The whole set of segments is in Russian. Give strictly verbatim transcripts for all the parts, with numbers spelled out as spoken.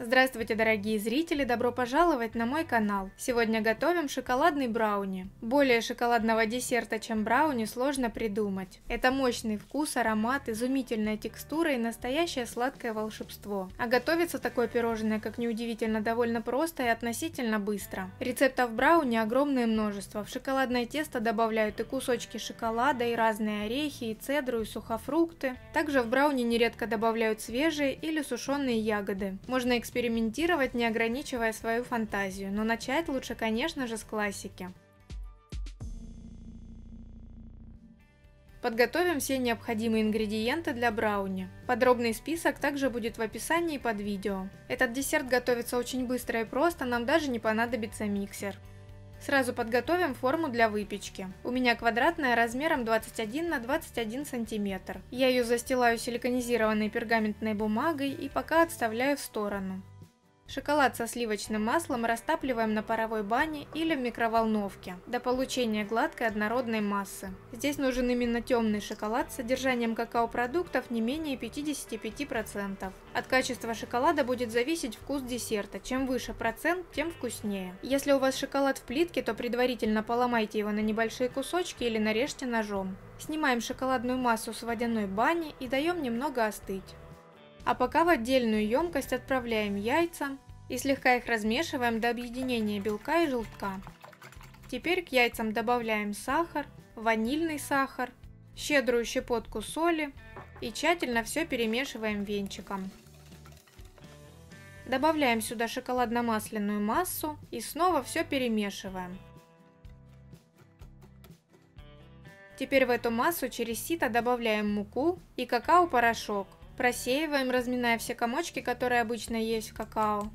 Здравствуйте, дорогие зрители! Добро пожаловать на мой канал! Сегодня готовим шоколадный брауни. Более шоколадного десерта, чем брауни, сложно придумать. Это мощный вкус, аромат, изумительная текстура и настоящее сладкое волшебство. А готовится такое пирожное, как неудивительно, довольно просто и относительно быстро. Рецептов брауни огромное множество. В шоколадное тесто добавляют и кусочки шоколада, и разные орехи, и цедру, и сухофрукты. Также в брауни нередко добавляют свежие или сушеные ягоды. Можно экспериментировать, не ограничивая свою фантазию, но начать лучше, конечно же, с классики. Подготовим все необходимые ингредиенты для брауни. Подробный список также будет в описании под видео. Этот десерт готовится очень быстро и просто, нам даже не понадобится миксер. Сразу подготовим форму для выпечки. У меня квадратная размером двадцать один на двадцать один сантиметр. Я ее застилаю силиконизированной пергаментной бумагой и пока отставляю в сторону. Шоколад со сливочным маслом растапливаем на паровой бане или в микроволновке до получения гладкой однородной массы. Здесь нужен именно темный шоколад с содержанием какао-продуктов не менее пятидесяти пяти процентов. От качества шоколада будет зависеть вкус десерта. Чем выше процент, тем вкуснее. Если у вас шоколад в плитке, то предварительно поломайте его на небольшие кусочки или нарежьте ножом. Снимаем шоколадную массу с водяной бани и даем немного остыть. А пока в отдельную емкость отправляем яйца и слегка их размешиваем до объединения белка и желтка. Теперь к яйцам добавляем сахар, ванильный сахар, щедрую щепотку соли и тщательно все перемешиваем венчиком. Добавляем сюда шоколадно-масляную массу и снова все перемешиваем. Теперь в эту массу через сито добавляем муку и какао-порошок. Просеиваем, разминая все комочки, которые обычно есть в какао.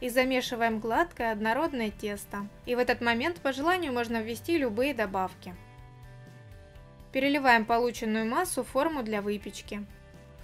И замешиваем гладкое однородное тесто. И в этот момент по желанию можно ввести любые добавки. Переливаем полученную массу в форму для выпечки.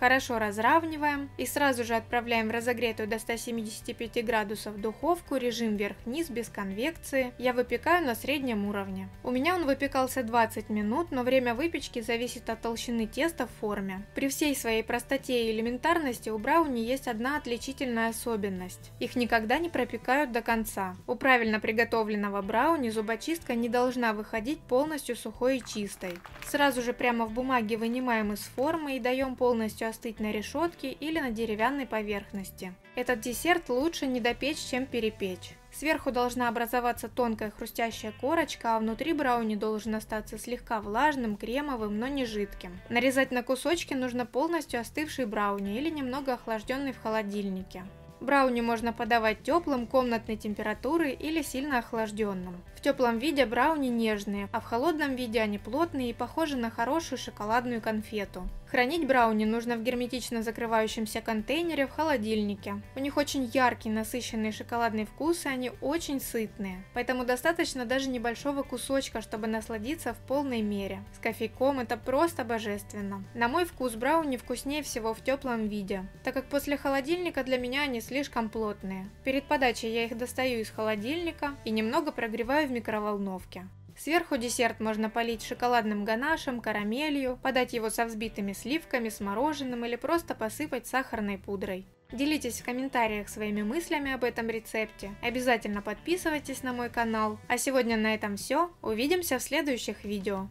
Хорошо разравниваем и сразу же отправляем в разогретую до ста семидесяти пяти градусов духовку, режим вверх-вниз, без конвекции. Я выпекаю на среднем уровне. У меня он выпекался двадцать минут, но время выпечки зависит от толщины теста в форме. При всей своей простоте и элементарности у брауни есть одна отличительная особенность. Их никогда не пропекают до конца. У правильно приготовленного брауни зубочистка не должна выходить полностью сухой и чистой. Сразу же прямо в бумаге вынимаем из формы и даем полностью остыть на решетке или на деревянной поверхности. Этот десерт лучше не допечь, чем перепечь. Сверху должна образоваться тонкая хрустящая корочка, а внутри брауни должен остаться слегка влажным, кремовым, но не жидким. Нарезать на кусочки нужно полностью остывший брауни или немного охлажденный в холодильнике. Брауни можно подавать теплым, комнатной температуры или сильно охлажденным. В теплом виде брауни нежные, а в холодном виде они плотные и похожи на хорошую шоколадную конфету. Хранить брауни нужно в герметично закрывающемся контейнере в холодильнике. У них очень яркий, насыщенный шоколадный вкус, и они очень сытные. Поэтому достаточно даже небольшого кусочка, чтобы насладиться в полной мере. С кофейком это просто божественно. На мой вкус брауни вкуснее всего в теплом виде, так как после холодильника для меня они слишком плотные. Перед подачей я их достаю из холодильника и немного прогреваю в микроволновке. Сверху десерт можно полить шоколадным ганашем, карамелью, подать его со взбитыми сливками, с мороженым или просто посыпать сахарной пудрой. Делитесь в комментариях своими мыслями об этом рецепте. Обязательно подписывайтесь на мой канал. А сегодня на этом все. Увидимся в следующих видео.